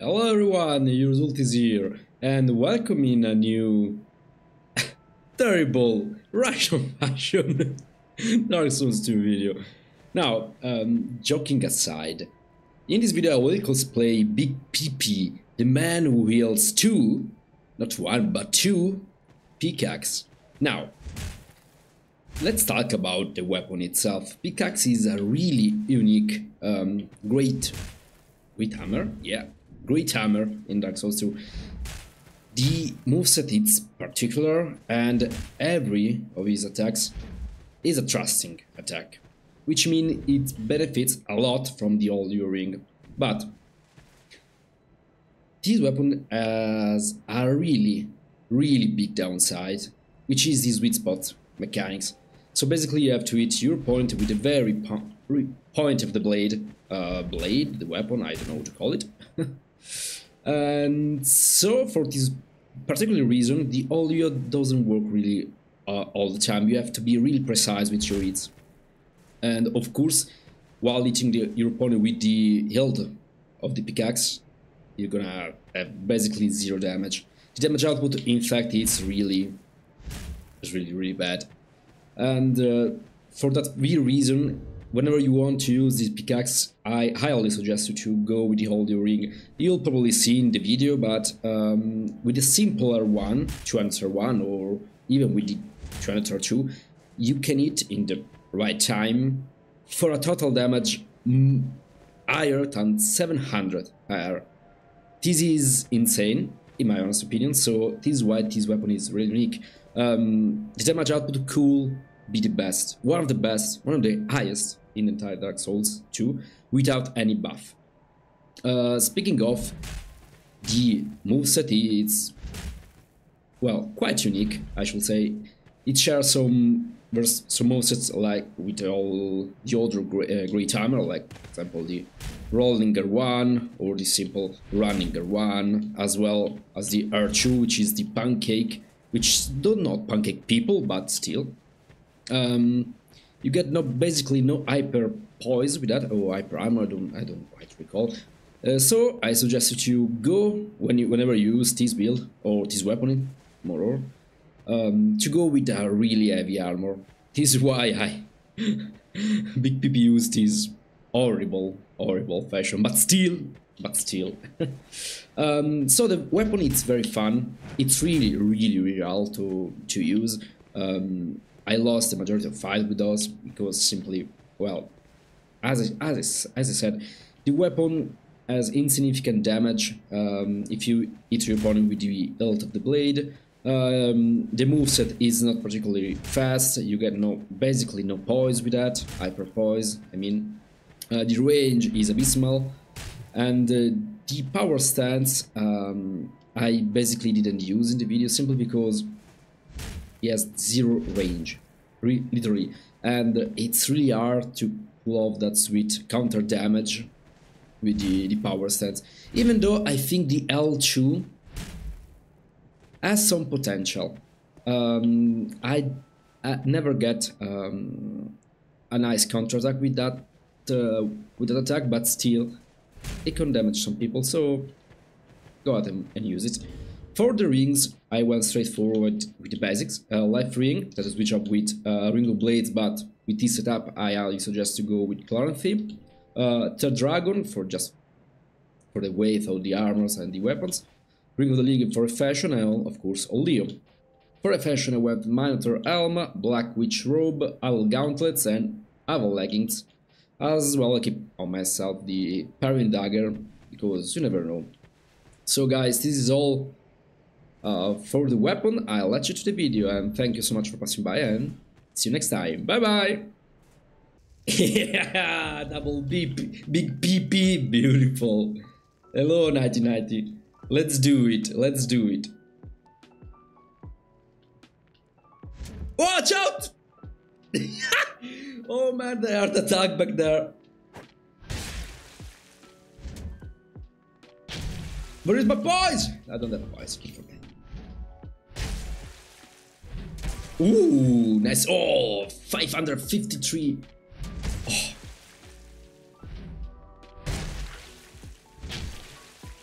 Hello everyone, Yurzult is here, and welcome in a new terrible Russian fashion Dark Souls 2 video. Now, joking aside, in this video I will cosplay Big Pee-Pee, the man who wields two, not one but two, pickaxe. Now, let's talk about the weapon itself. Pickaxe is a really unique, great hammer in Dark Souls 2. The moveset is particular, and every of his attacks is a thrusting attack, which means it benefits a lot from the old Yuring. But this weapon has a really big downside, which is the sweet spot mechanics. So basically you have to hit your point with the very point of the blade, the weapon, I don't know what to call it. And so for this particular reason, the audio doesn't work really all the time. You have to be really precise with your hits. And of course, while hitting your opponent with the hilt of the pickaxe, you're gonna have basically zero damage. The damage output, in fact, is really bad. And for that reason, whenever you want to use this pickaxe, I highly suggest you to go with the Holy Ring. You'll probably see in the video, but with a simpler one, 201, or even with the 202, you can hit in the right time for a total damage higher than 700 higher. This is insane, in my honest opinion, so this is why this weapon is really unique. The damage output could be the best, one of the highest in the entire Dark Souls 2 without any buff. Speaking of the moveset, it's, well, quite unique, I should say. It shares some movesets like with all the older great hammer, like for example the rolling R1 or the simple running R1, as well as the R2, which is the pancake, which do not pancake people, but still. You get basically no hyper poise with that, or hyper armor, I don't quite recall. So I suggest you go, whenever you use this build, or this weapon, to go with a really heavy armor. This is why Big Pee-Pee used this horrible fashion, but still. So the weapon, it's very fun. It's really hard to use. I lost the majority of fights with those because simply, well, as I said, the weapon has insignificant damage if you hit your opponent with the hilt of the blade. The moveset is not particularly fast. You get basically no poise with that, hyper poise, I mean. The range is abysmal, and the power stance I basically didn't use in the video simply because he has zero range, literally, and it's really hard to pull off that sweet counter damage with the power stance, even though I think the L2 has some potential. I never get a nice counter attack with that attack, but still it can damage some people, so go out and use it. For the rings, I went straight forward with the basics. Life ring, that is switch up with ring of blades, but with this setup I highly suggest to go with Clarinthi. Third dragon for the weight of the armors and the weapons. Ring of the League for a fashion, and of course Oleo. For a fashion I went Minotaur helm, black witch robe, owl gauntlets and owl leggings. As well, I keep on myself the parrying dagger, because you never know. So guys, this is all for the weapon. I'll let you to the video, and thank you so much for passing by, and see you next time. Bye-bye! Yeah, double beep, Big Pee-Pee, beautiful. Hello, 9090. Let's do it. Watch out! Oh man, they are attacked back there. Where is my poise? I don't have a poise. Ooh, nice. Oh, 553. Oh.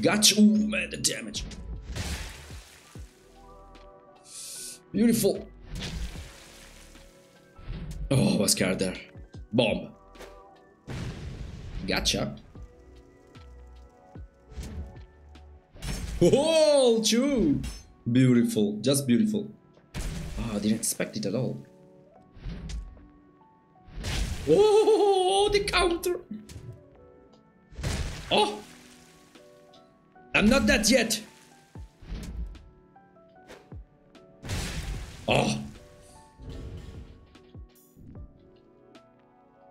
Gotcha. Ooh, man, the damage. Beautiful. Oh, I was scared there. Bomb. Gotcha. Oh, chew. Beautiful. Just beautiful. Oh, I didn't expect it at all. Oh, the counter. Oh. I'm not that yet. Oh.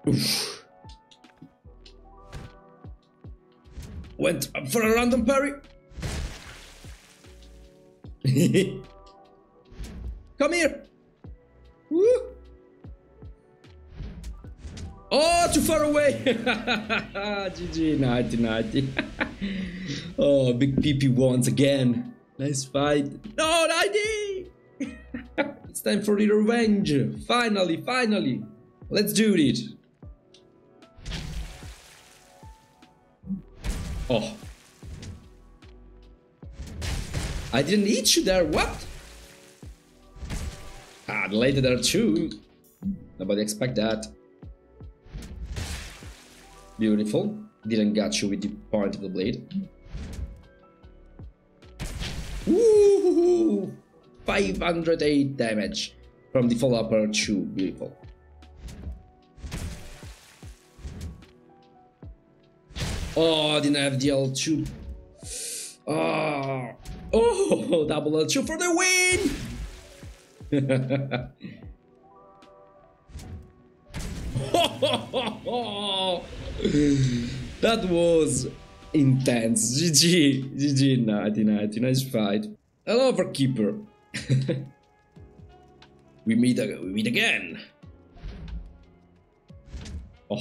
Oof. Went up for a random parry. Come here. Woo. Oh, too far away. GG, 90. Oh, big PP once again. Nice fight. No, 90. It's time for the revenge. Finally, finally. Let's do it. Oh. I didn't hit you there, what? Ah, the lady there too. Nobody expect that. Beautiful. Didn't got you with the point of the blade. Woohoo! 508 damage from the full upper two. Beautiful. Oh, didn't have the L2. Oh. Oh, double L2 for the win! That was intense. GG. GG, 90. Nice fight. Hello, for keeper. we meet again. Oh.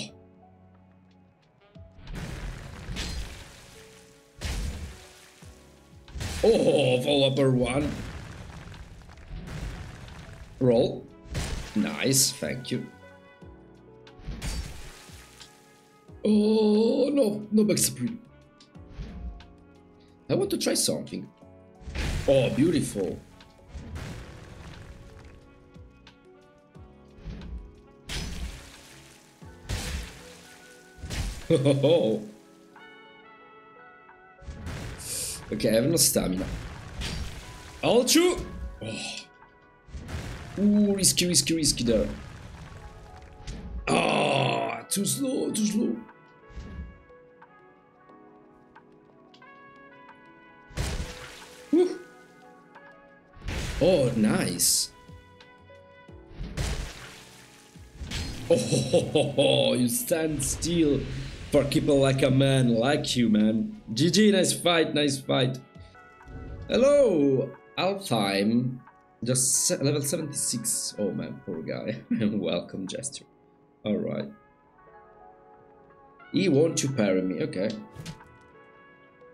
Oh, full upper one. Roll. Nice, thank you. Oh, no, no back spring. I want to try something. Oh, beautiful. Oh. Okay, I have no stamina. All true. Oh. Ooh, risky there. Ah, oh, too slow. Woo. Oh, nice. Oh, you stand still. For people like a man, like you, man. GG, nice fight, nice fight. Hello, Alfheim. Just level 76. Oh man, poor guy. Welcome, Jester. Alright. He wants to parry me, okay.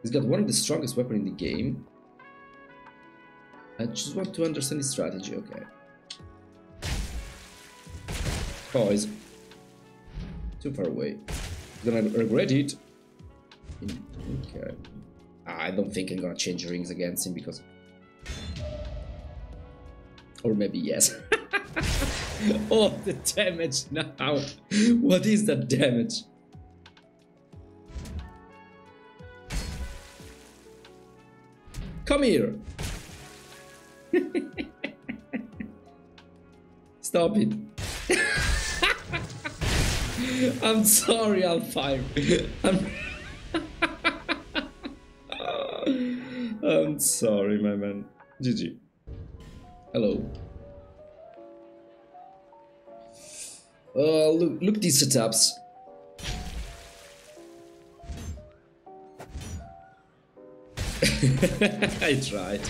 He's got one of the strongest weapons in the game. I just want to understand his strategy, okay. Oh, he's too far away. Gonna regret it. Okay. I don't think I'm gonna change rings against him because... Or maybe yes. Oh, the damage now. What is that damage? Come here. Stop it. I'm sorry, Alfheim. I'm sorry, my man. GG. Hello. Look these setups. I tried.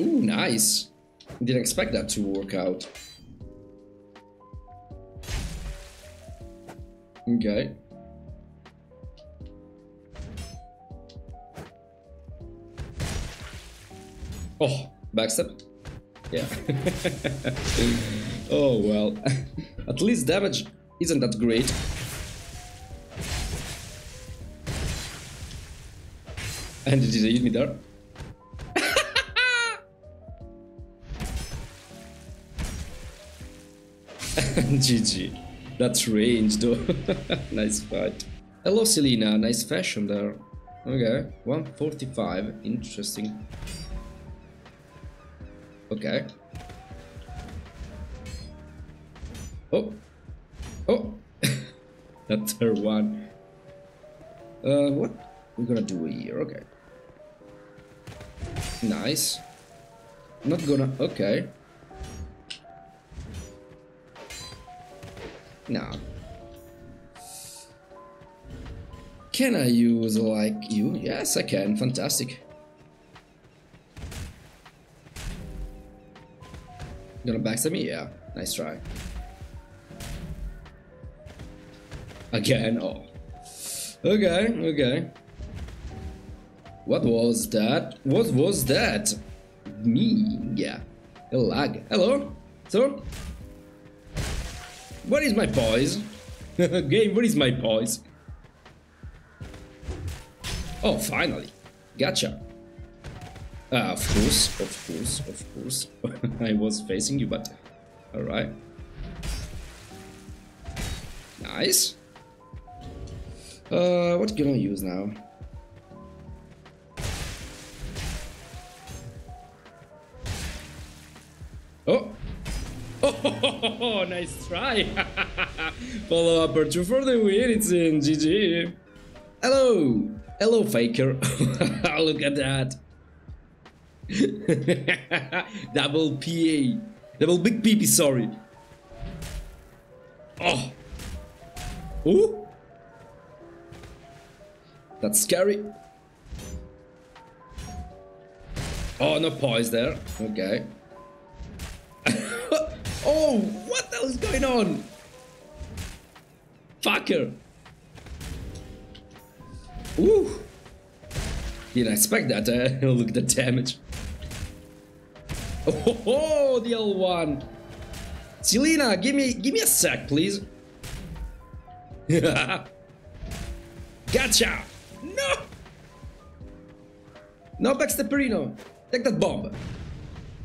Ooh, nice. Didn't expect that to work out. Okay. Oh, backstep. Yeah. Oh well. At least damage Isn't that great? And did they hit me there? GG. That's range though. Nice fight. Hello Selena, nice fashion there. Okay, 145, interesting. Okay. Oh! Oh! That's her one. What we're gonna do here, okay. Nice. Not gonna, okay. Now, can I use like you? Yes, I can. Fantastic. Gonna backstab me? Yeah. Nice try. Again? Oh. Okay. Okay. What was that? What was that? Me? Yeah. A lag. Hello. Sir? Where is my poise? Game, where is my poise? Oh, finally. Gotcha. Of course, of course, of course. I was facing you, but... Alright. Nice. What can I use now? Oh! Oh, nice try! Follow up or two for the win, it's in GG! Hello! Hello, Faker! Look at that! Double PA! Double big PP, sorry! Oh! Ooh! That's scary! Oh, no poise there! Okay. Oh, what the hell is going on? Fucker. Ooh. Didn't expect that, eh? Look at the damage. Oh, ho, ho, the L1. Selena, give me a sec, please. Gotcha. No. No backstepperino. Take that bomb.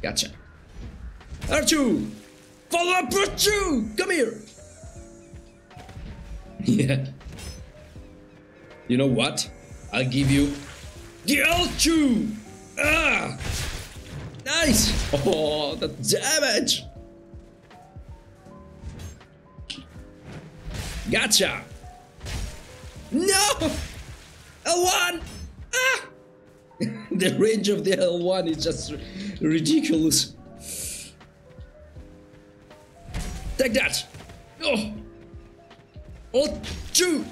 Gotcha. R2. Follow up for two! Come here! Yeah. You know what? I'll give you the L2! Ah! Nice! Oh, the damage! Gotcha! No! L1! Ah! The range of the L1 is just ridiculous. Take that! Oh! Oh, two!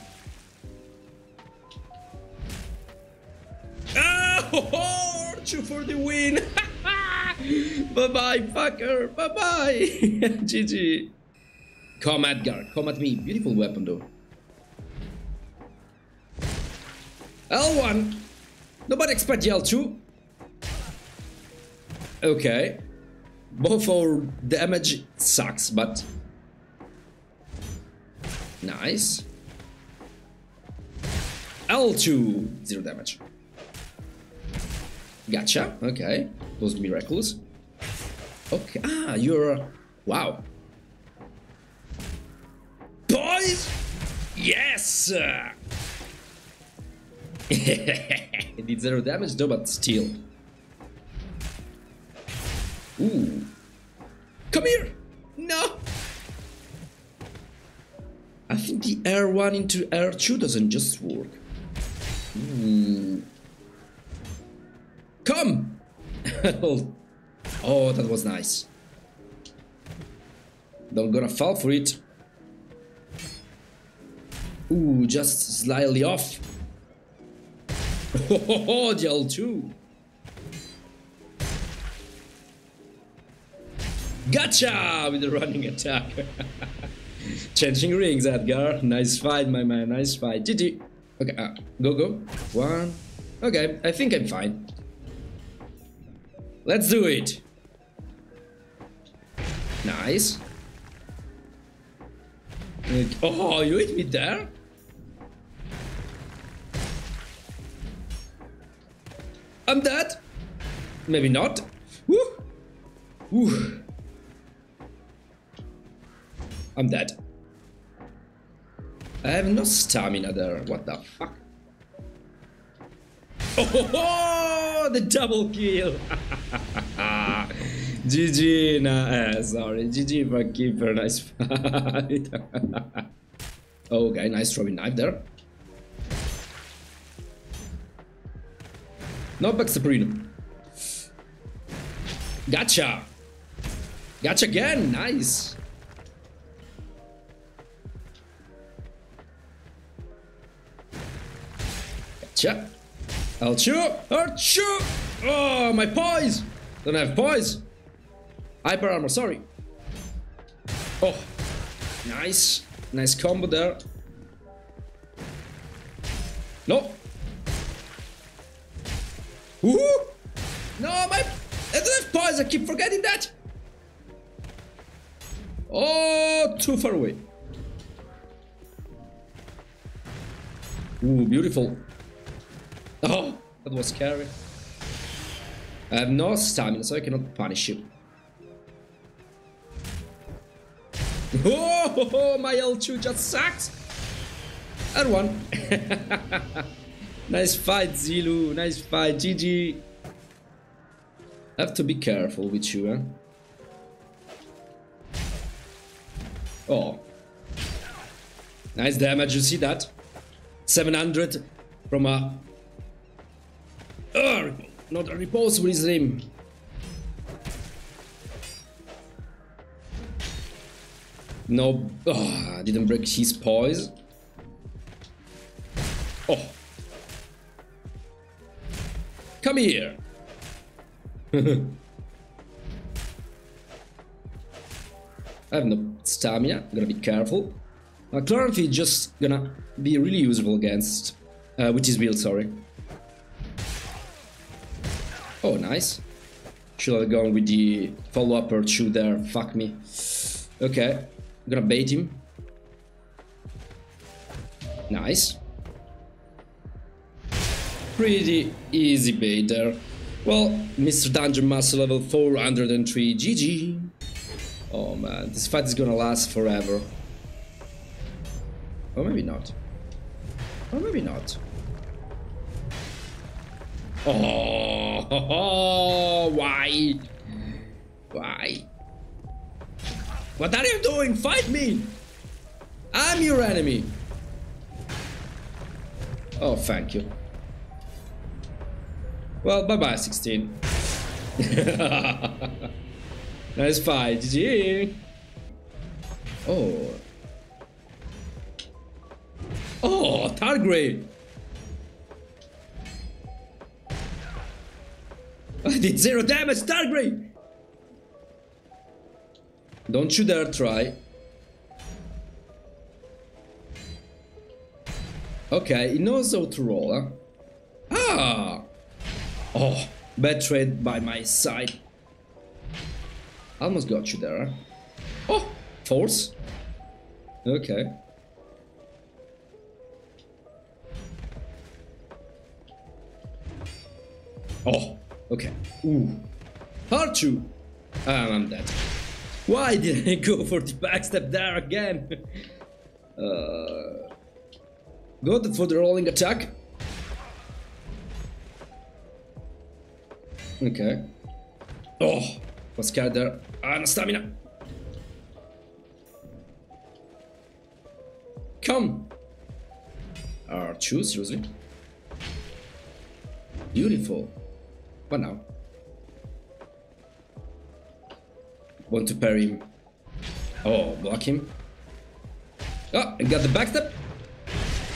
Ah! Oh, oh, two for the win! Bye-bye, fucker! Bye-bye! GG! Come, Edgar. Come at me. Beautiful weapon, though. L1! Nobody expects L2. Okay. Both our damage sucks, but... Nice. L2. Zero damage. Gotcha. Okay. Those miracles. Okay. Ah, you're... Wow. Boys! Yes! It did zero damage though, but still. Ooh. Come here! No! I think the R1 into R2 doesn't just work. Ooh. Come! Oh, that was nice. Don't gonna fall for it. Ooh, just slightly off. Oh, the L2. Gotcha! With the running attack. Changing rings, Edgar. Nice fight, my man. Nice fight. GG. Okay, go, go. One. Okay, I think I'm fine. Let's do it. Nice. Oh, you hit me there? I'm dead? Maybe not. Woo! Woo! I'm dead. I have no stamina there. What the fuck? Oh, ho, ho! The double kill! GG, nah, sorry. GG for keeper, nice fight. Okay, nice throwing knife there. Not back Sabrina. Gotcha! Gotcha again, nice! Gotcha! I'll shoot! I'll shoot! Oh, my poise! Don't have poise! Hyper armor, sorry! Oh! Nice! Nice combo there! No! Woohoo! No, my... I don't have poise, I keep forgetting that! Oh, too far away. Ooh, beautiful. Oh, that was scary. I have no stamina, so I cannot punish him. Oh, my L2 just sucks! And one. Nice fight, Zilu, nice fight, GG. Have to be careful with you, eh? Oh. Nice damage, you see that? 700 from a... not a repose with his name. No... Oh, I didn't break his poise. Oh. Come here. I have no stamina, I'm gonna be careful. Clarity is just gonna be really useful against with his build, sorry. Oh, nice. Should have gone with the follow-up or two there, fuck me. Okay, I'm gonna bait him. Nice. Pretty easy bait there. Well, Mr. Dungeon Master level 403, GG. Oh man, this fight is gonna last forever. Or maybe not. Or maybe not. Oh, why? Why? What are you doing? Fight me! I'm your enemy. Oh, thank you. Well, bye-bye, 16. Nice fight, GG! Oh... Oh, Targrave! I did 0 damage, Targrave! Don't you dare try. Okay, he knows how to roll, huh? Ah! Oh, bad trade by my side. Almost got you there. Oh, force. Okay. Oh, okay. Ooh. Hard to. I'm dead. Why didn't I go for the backstep there again? Go for the rolling attack. Okay. Oh, was scared there. And stamina. Come. R2, seriously. Beautiful. But now. Want to parry him. Oh, block him. Oh, and got the backstep.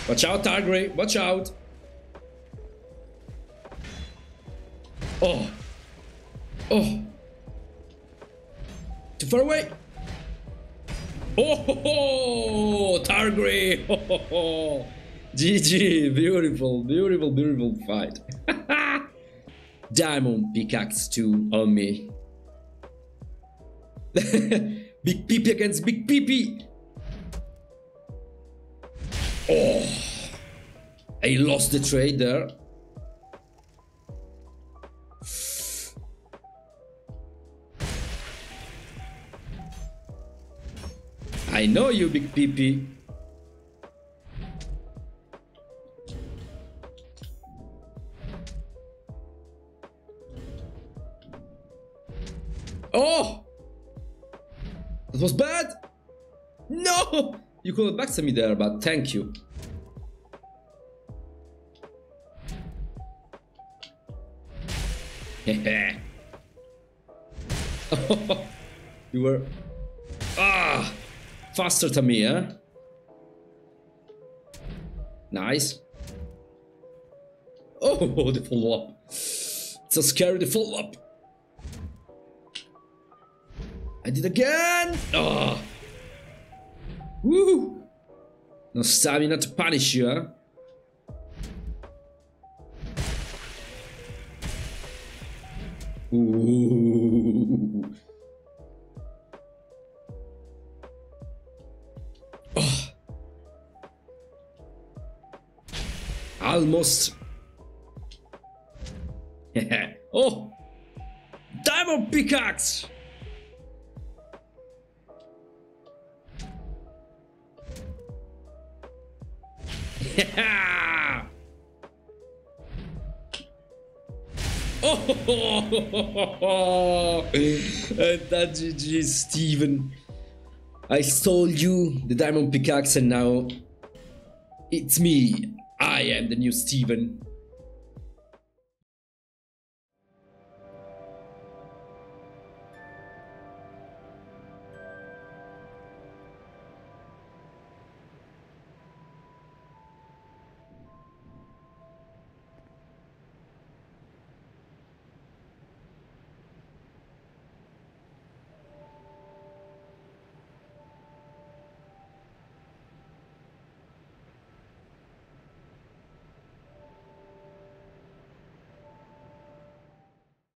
Watch out, Targrave. Watch out. Oh, oh, too far away. Oh, ho, ho. Targrave, ho, ho, ho. GG, beautiful, beautiful, beautiful fight. Diamond pickaxe 2 on me. Big PP against big PP. Oh, I lost the trade there. I know you, big PP. Oh! That was bad! No! You could have backed me there, but thank you. You were... Ah! Faster than me, eh? Nice. Oh, the follow-up. It's a scary follow-up. I did again! Oh. Woo! No stamina to punish you, huh? Ooh. Oh. Almost. Oh! Diamond pickaxe! Yeah. Oh, that GG, Steven. I stole you the diamond pickaxe and now it's me. I am the new Steven.